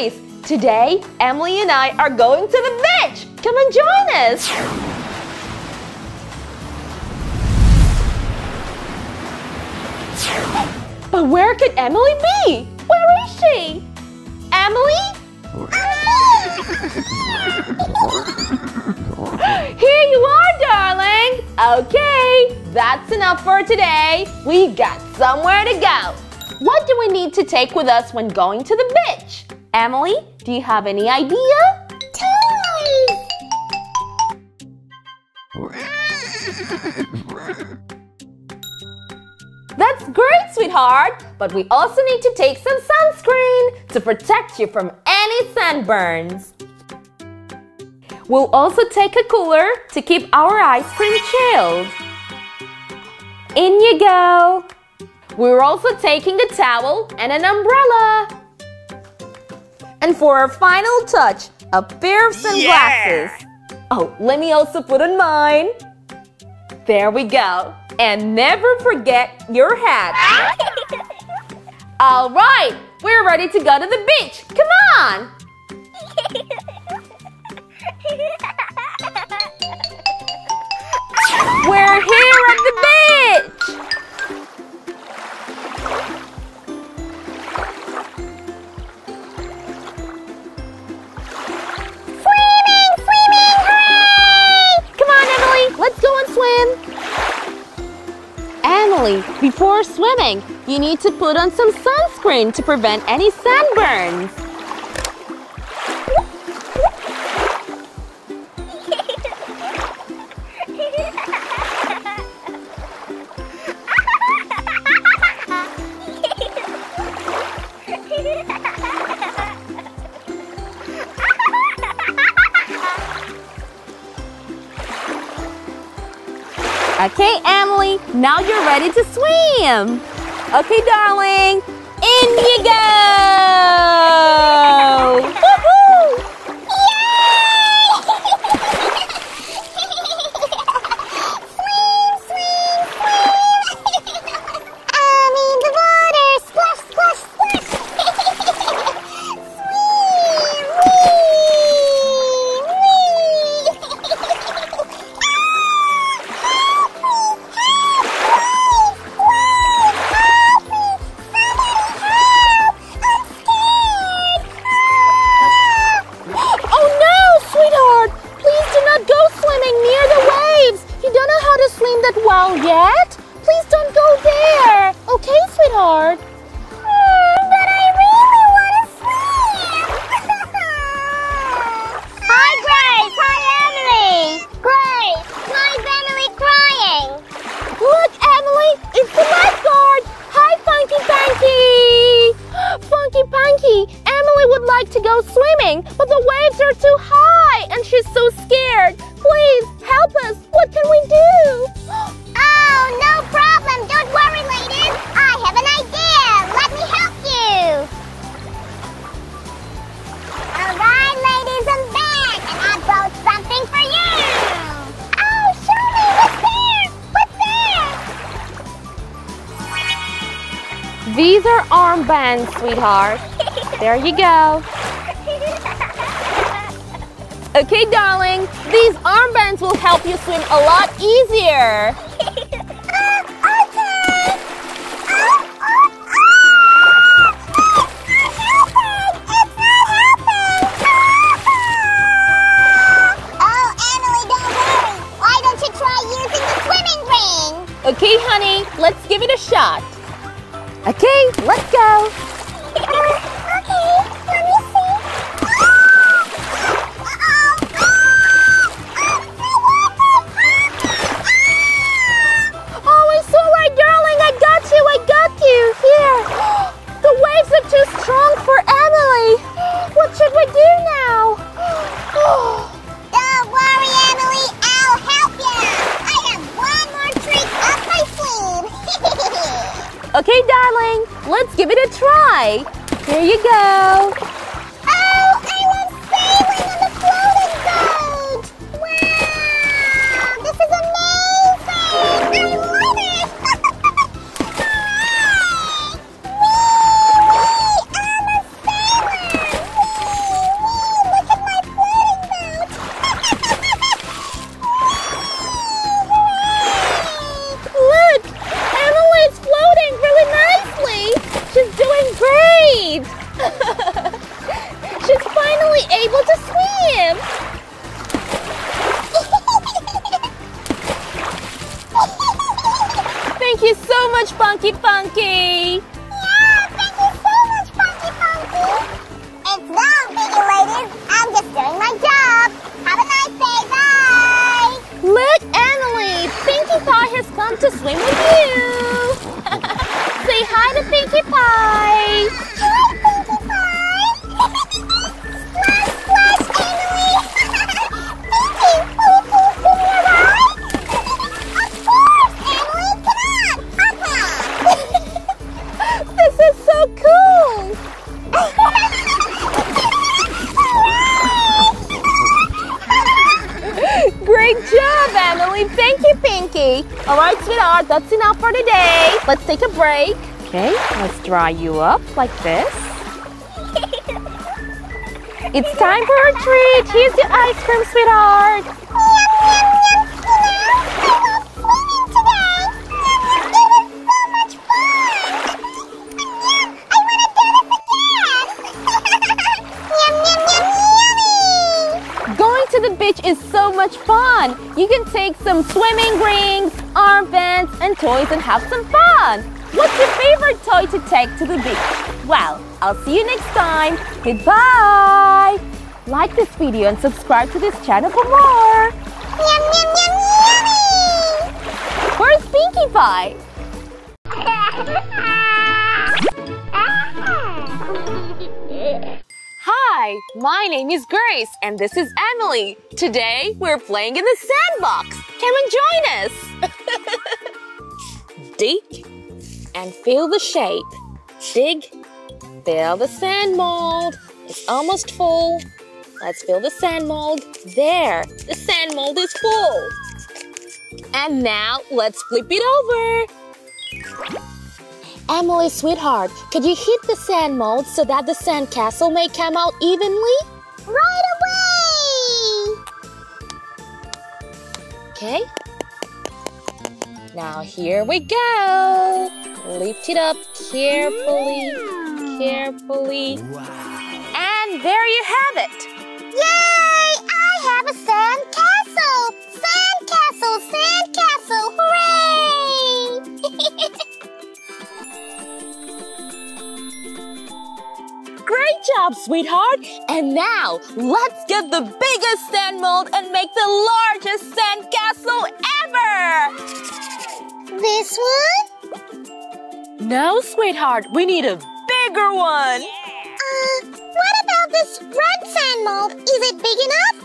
guys! Today, Emily and I are going to the beach! Come and join us! But where could Emily be? Where is she? Emily? Here you are, darling! Okay, that's enough for today. We got somewhere to go. What do we need to take with us when going to the beach? Emily, do you have any idea? Toys! That's great, sweetheart! But we also need to take some sunscreen to protect you from any sunburns. We'll also take a cooler to keep our ice cream chilled. In you go! We're also taking a towel and an umbrella. And for our final touch, a pair of sunglasses. Yeah! Oh, let me also put on mine. There we go. And never forget your hat. All right, we're ready to go to the beach. Come on. We're here at the beach. Before swimming, you need to put on some sunscreen to prevent any sunburns. Okay, Emily, now you're ready to swim. Okay, darling, in you go! Woohoo! Yay! Swim, swim, swim! I'm in the water! Splash, splash, splash! Swim, wee, wee! Yet? Please don't go there. Okay, sweetheart? But I really want to swim. Hi, Grace. Hi, Emily. Grace, why is Emily crying? Look, Emily, it's the lifeguard. Hi, Funky Panky. Funky Panky, Emily would like to go swimming, but the waves are too high and she's so scared. Please, help us. What can we do? No problem! Don't worry, ladies! I have an idea! Let me help you! Alright, ladies, I'm back! And I brought something for you! Oh, show me! What's there? What's there? These are armbands, sweetheart. There you go. Okay, darling. These armbands will help you swim a lot easier. Okay, honey, let's give it a shot. Okay, let's go. Okay, let me see. Oh, it's all right, darling. I got you. Here. The waves are too strong for Emily. What should we do now? Don't worry, Emily. I'll help you. Okay, darling, let's give it a try. Here you go. Oh, I love sailing on the floating boat. Wow, this is amazing. I love it. All right. Wee, wee, I'm a sailor. Wee. you so much, Punky Punky! Yeah, thank you so much, Punky Punky! It's wrong, Piggy Ladies. I'm just doing my job. Have a nice day, bye! Look, Emily! Pinkie Pie has come to swim with you! Say hi to Pinkie Pie! Hi, Pinkie Pie! Splash, splash, Emily! Pinkie, will you please give me a ride? Of course, Emily! Come on! Hop on! This is so cool! Great job, Emily! Thank you, Pinkie! Alright, sweetheart, that's enough for today. Let's take a break. Okay, let's dry you up like this. It's time for a treat. Here's your ice cream, sweetheart. Yum, yum, yum. I went swimming today. It was so much fun. Yum, I want to do this again. Yum, yum, yum, yummy. Going to the beach is so much fun. You can take some swimming rings, armbands, and toys and have some fun. What's your favorite toy to take to the beach? Well, I'll see you next time. Goodbye! Like this video and subscribe to this channel for more. Yum, yum, yum, yummy! Where's Pinkie Pie? Hi, my name is Grace and this is Emily. Today, we're playing in the sandbox. Come and join us! Dig and fill the shape. Dig, fill the sand mold. It's almost full. Let's fill the sand mold. There, the sand mold is full. And now let's flip it over. Emily, sweetheart, could you hit the sand mold so that the sand castle may come out evenly? Right away! Okay. Now here we go. Lift it up carefully, carefully. Wow. And there you have it. Yay! I have a sand castle. Sand castle, sand castle. Hooray! Great job, sweetheart. And now let's get the biggest sand mold and make the largest sand castle ever. This one? No, sweetheart, we need a bigger one. What about this red sand mold? Is it big enough?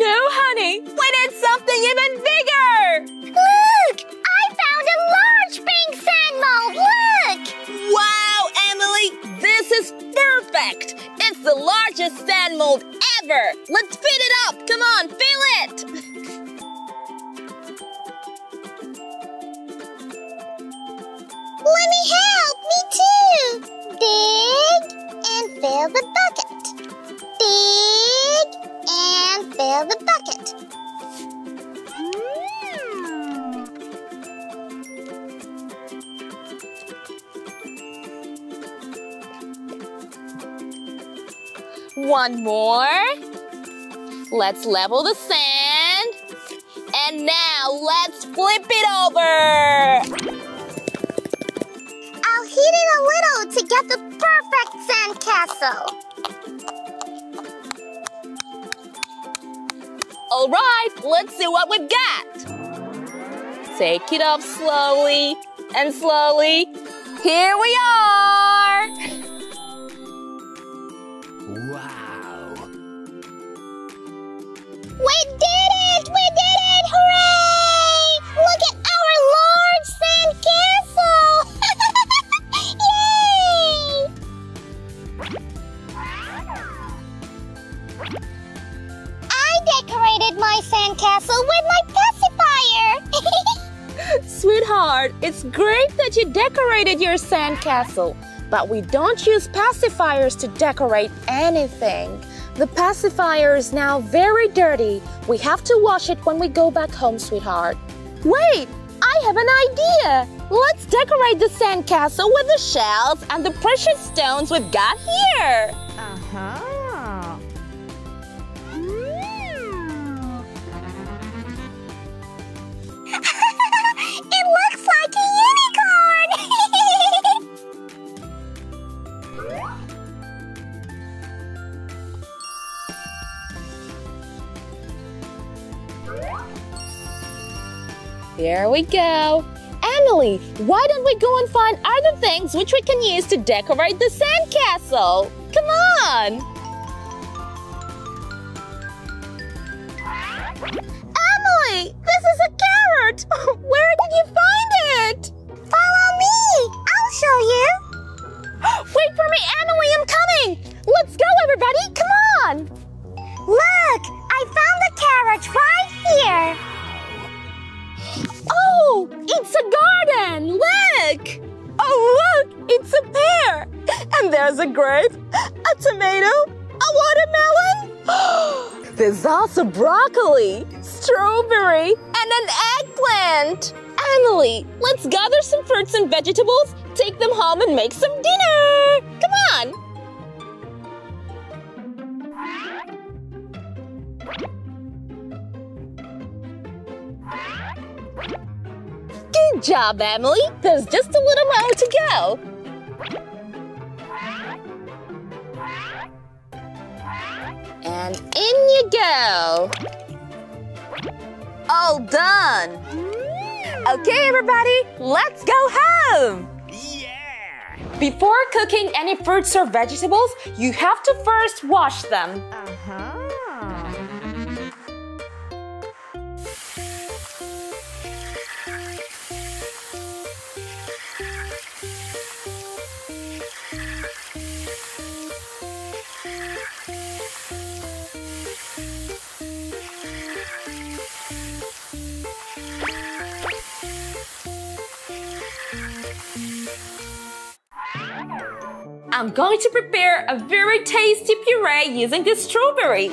No, honey, we need something even bigger. Look, I found a large pink sand mold, look. Wow, Emily, this is perfect. It's the largest sand mold ever. Let's fill it up, come on, fill it. Let me help, me too! Dig and fill the bucket. Dig and fill the bucket. One more. Let's level the sand. And now let's flip it over. Heat it a little to get the perfect sand castle. All right, let's see what we've got. Take it off slowly and slowly. Here we are. Wow. We did it! We did it! Hooray! Look at our large sand castle. Decorated my sandcastle with my pacifier! Sweetheart, it's great that you decorated your sandcastle, but we don't use pacifiers to decorate anything. The pacifier is now very dirty. We have to wash it when we go back home, sweetheart. Wait, I have an idea! Let's decorate the sandcastle with the shells and the precious stones we've got here! Uh-huh. It looks like There we go. Emily, why don't we go and find other things which we can use to decorate the sandcastle? Come on! Emily, this is a carrot! Where did you find it? Follow me! I'll show you! Wait for me, Emily! I'm coming! Let's go, everybody! Come on! Look! I found the carrot right here! Oh, it's a garden! Look! Oh, look! It's a pear! And there's a grape, a tomato, a watermelon! There's also broccoli, strawberry, and an eggplant! Emily, let's gather some fruits and vegetables, take them home and make some dinner! Come on! Good job, Emily! There's just a little more to go! And in you go! All done! Okay, everybody, let's go home! Yeah! Before cooking any fruits or vegetables, you have to first wash them. I'm going to prepare a very tasty puree using this strawberry.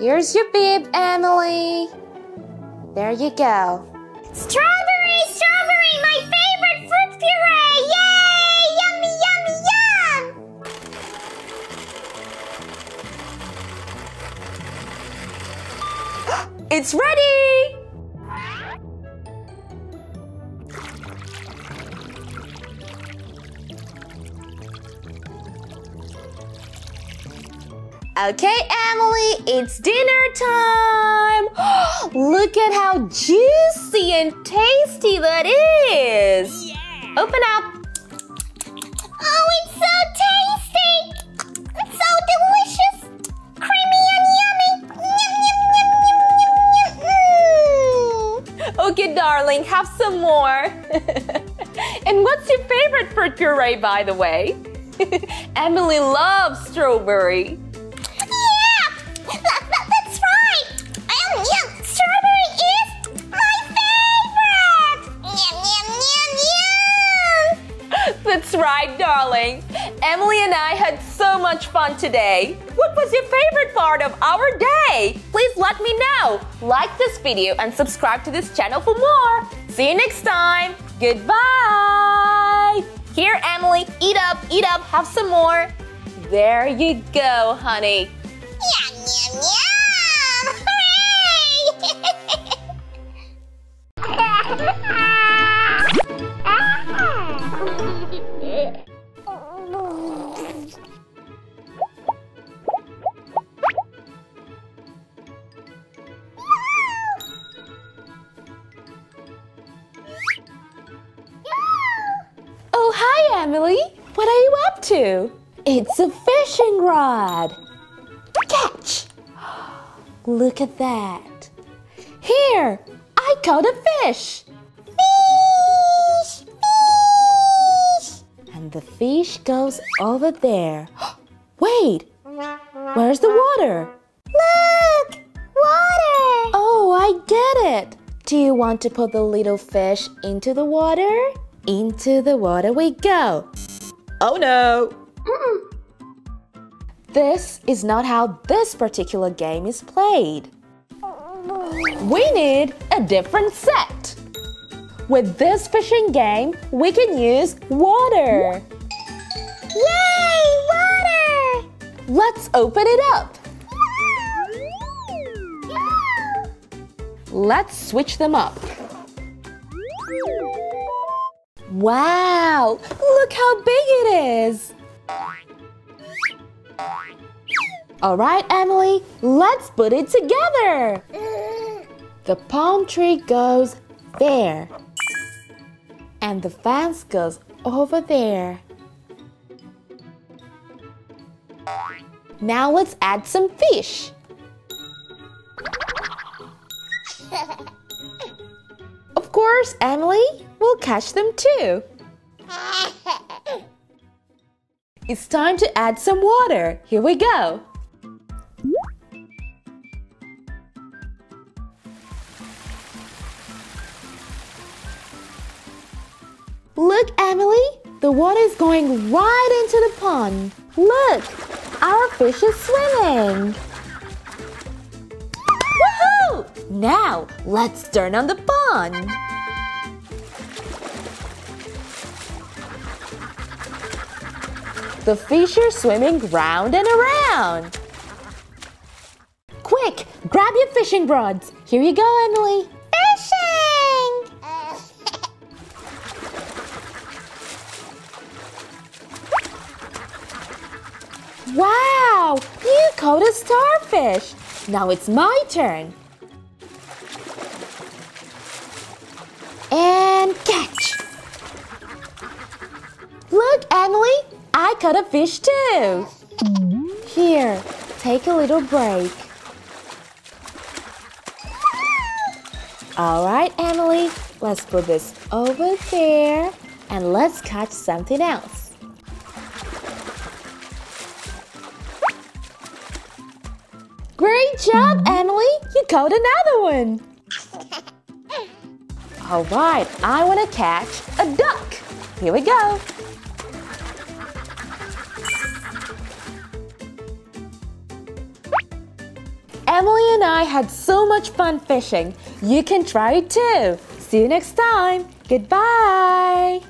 Here's your bib, Emily. There you go. Strawberry, strawberry, my favorite fruit puree! Yay! Yummy, yummy, yum! It's ready! Okay, Emily, it's dinner time! Look at how juicy and tasty that is! Yeah. Open up! Oh, it's so tasty! It's so delicious! Creamy and yummy! Yum, yum, yum, yum, yum, yum! Mm. Okay, darling, have some more! And what's your favorite fruit puree, by the way? Emily loves strawberry! That's right, darling. Emily and I had so much fun today. What was your favorite part of our day? Please let me know. Like this video and subscribe to this channel for more. See you next time. Goodbye. Here, Emily, eat up, have some more. There you go, honey. Yum, yum, yum. Hooray! Emily, what are you up to? It's a fishing rod! Catch! Look at that! Here! I caught a fish! Fish! Fish! And the fish goes over there. Wait! Where's the water? Look! Water! Oh, I get it! Do you want to put the little fish into the water? Into the water we go. Oh no! This is not how this particular game is played. We need a different set. With this fishing game, we can use water. Yay! open it up. Let's switch them up. Wow! Look how big it is! Alright, Emily, let's put it together! The palm tree goes there. And the fence goes over there. Now let's add some fish. Of course, Emily, we'll catch them too. It's time to add some water. Here we go. Look, Emily, the water is going right into the pond. Look, our fish is swimming. Woohoo! Now, let's turn on the pond. The fish are swimming round and around. Quick, grab your fishing rods. Here you go, Emily. Wow! You caught a starfish! Now it's my turn! And catch! Look, Emily! I caught a fish too! Here, take a little break. Alright, Emily, let's put this over there and let's catch something else. Great job, Emily! You caught another one! Alright, I want to catch a duck! Here we go! Emily and I had so much fun fishing. You can try it too! See you next time! Goodbye!